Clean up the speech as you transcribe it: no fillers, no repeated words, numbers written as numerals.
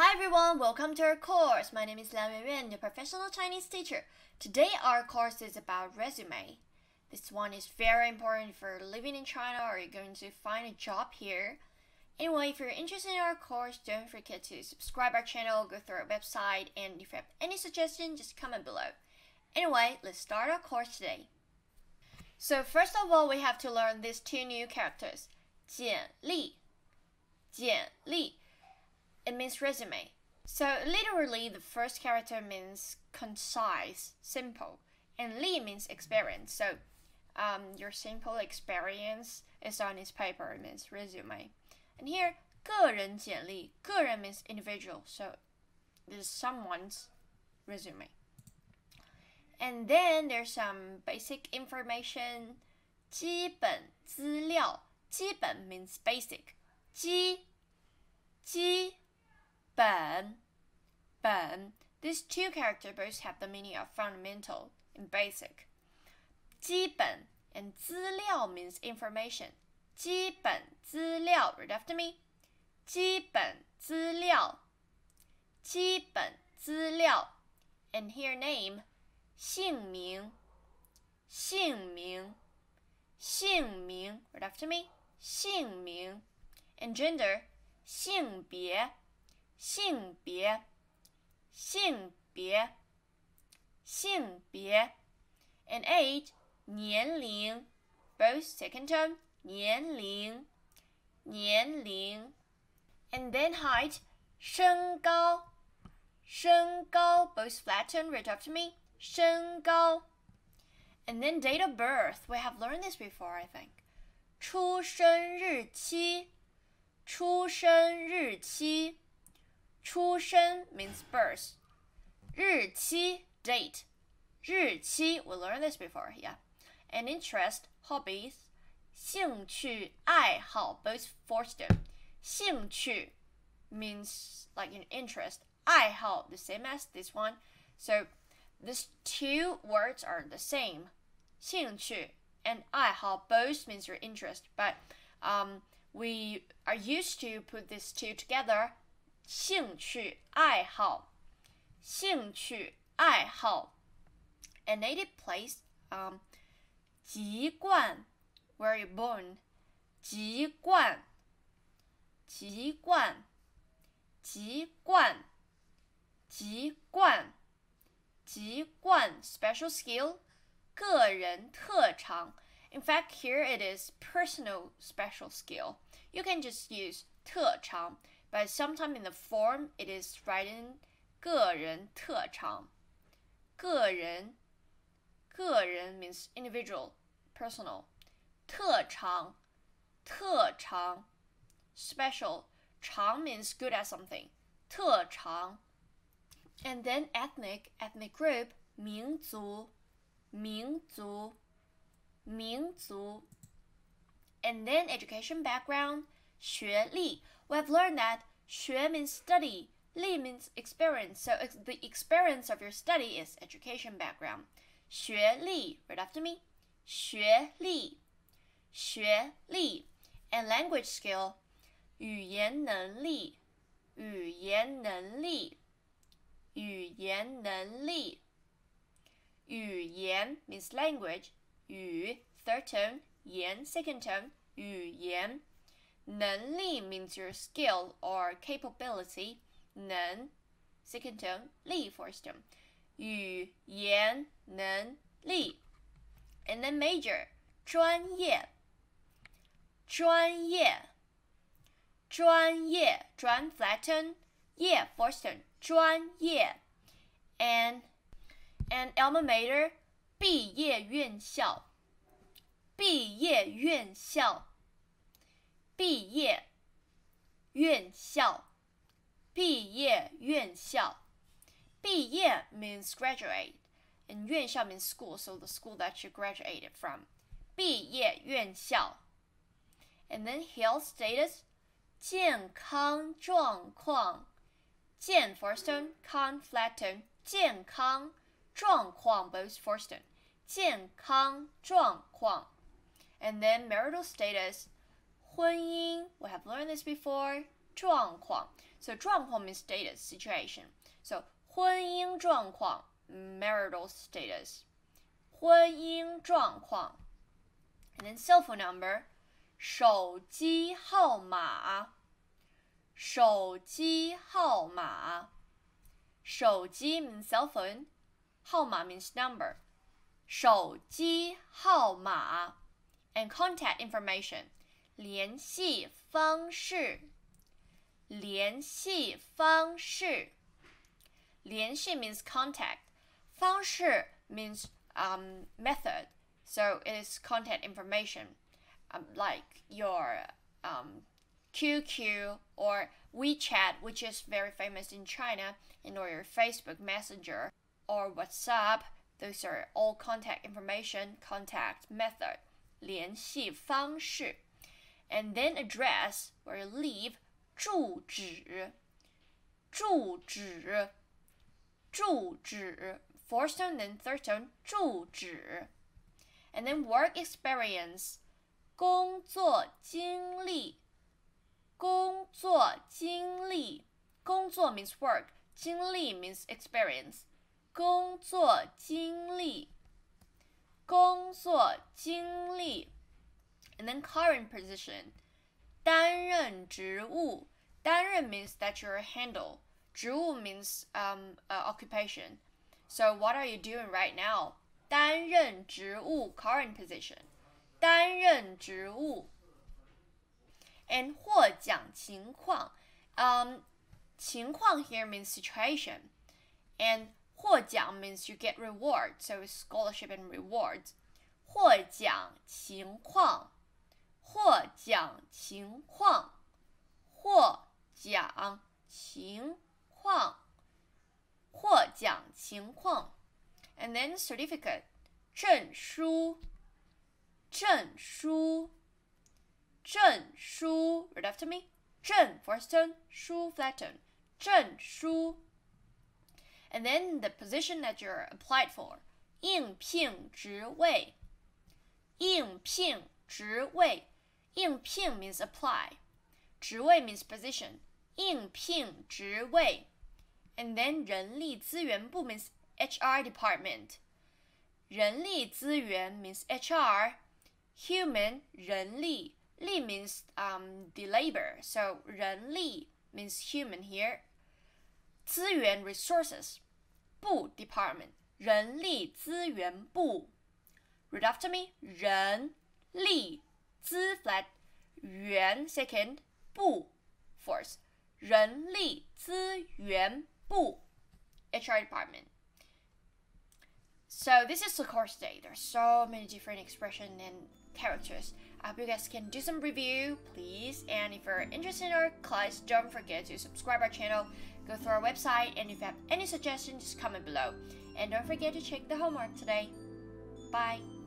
Hi everyone, welcome to our course. My name is Liao Weiwen, your professional Chinese teacher. Today our course is about resume. This one is very important if you're living in China or you're going to find a job here. Anyway, if you're interested in our course, don't forget to subscribe our channel, go through our website, and if you have any suggestions, just comment below. Anyway, let's start our course today. So first of all, we have to learn these two new characters, 简历, 简历. It means resume. So literally the first character means concise, simple, and li means experience. So your simple experience is on this paper, it means resume. And here 个人简历, 个人 means individual, so this is someone's resume. And then there's some basic information, 基本资料, 基本 means basic. 基本. These two characters both have the meaning of fundamental and basic. 基本 and 资料 means information. 基本资料, read after me. 基本资料. 基本资料. And here name, 姓名. 姓名. 姓名, read after me. 姓名. And gender, 性别. 性别, 性别, 性别, and age, 年龄, both second term, 年龄, 年龄, and then height, 身高, 身高, both flatten, read after me, 身高, and then date of birth, we have learned this before, I think, 出生日期, 出生日期, 出生 means birth. 日期 date. 日期 we learned this before, yeah. And interest, hobbies, 兴趣爱好 both fourth term. 兴趣 means like an interest. 爱好 the same as this one. So these two words are the same. 兴趣 and 爱好 both means your interest, but we are used to put these two together. 兴趣爱好, 兴趣爱好, a native place, 籍贯, where you're born, 籍贯, 籍贯, 籍贯, 籍贯, 籍贯, special skill, 个人特长. In fact, here it is personal special skill. You can just use 特长. But sometimes in the form, it is written 个人特长. 个人, 个人 means individual, personal. 特长, 特长, special. 长 means good at something. 特长. And then ethnic, ethnic group, 民族, 民族, 民族. And then education background, 学历. We have learned that 学 means study, 历 means experience. So the experience of your study is education background. 学历, read after me. 学历, 学历. And language skill, 语言能力, 语言能力, 语言能力. 语言 means language. 语 third tone, 言 second tone, 语言. 能力 means your skill or capability. 能 second term, 力 first term. 语言能力. And then major, 专业, 专业, 专业, 专 flatten, 业 first term, 专业. And alma mater, 毕业院校, 毕业院校. 毕业院校, 毕业院校, 毕业 means graduate, and 院校 means school, so the school that you graduated from. 毕业院校. And then health status, 健康状况, 健 first tone, 康 flat tone, 健康状况 both first tone, 健康状况. And then marital status, 婚姻, we have learned this before, 状况. So 状况 means status, situation. So 婚姻状况, marital status. 婚姻状况. And then cell phone number, 手机号码. 手机号码. 手机 means cell phone. 号码 means number. 手机号码. And contact information. 联系方式. 联系方式. 联系 means contact. 方式 means method. So it is contact information, like your QQ or WeChat, which is very famous in China, and or your Facebook Messenger or WhatsApp. Those are all contact information, contact method. 联系方式. And then address, where you live, 住址. 住址. 住址. First tone, then third tone, 住址. And then work experience, 工作经历. 工作经历. 工作 means work, 经历 means experience. 工作经历. 工作经历. And then current position, 担任职务. 担任 means that you're a handle. 职务 means occupation. So what are you doing right now? 担任职务, current position. 担任职务. And 获奖情况. 情况 here means situation. And 获奖 means you get reward, so it's scholarship and rewards. 获奖情况. 获奖情况. 获奖情况. 获奖情况. And then certificate, 证书. 证书. 证书. Read after me. 证 first tone, 书 flat tone. 证书. And then the position that you're applied for, 应聘职位. 应聘职位. 应聘 means apply. 职位 means position. 应聘职位. And then 人力资源部 means HR department. 人力资源 means HR. Human, 人力. 力 means the labor. So 人力 means human here. 资源 resources. 部 department. 人力资源部. Read after me. 人力资 flat. 源 second. 部 first. 人力资源部. HR department. So this is the course day. There's so many different expressions and characters. I hope you guys can do some review, please. And if you're interested in our class, don't forget to subscribe our channel, go through our website, and if you have any suggestions, just comment below. And don't forget to check the homework today. Bye.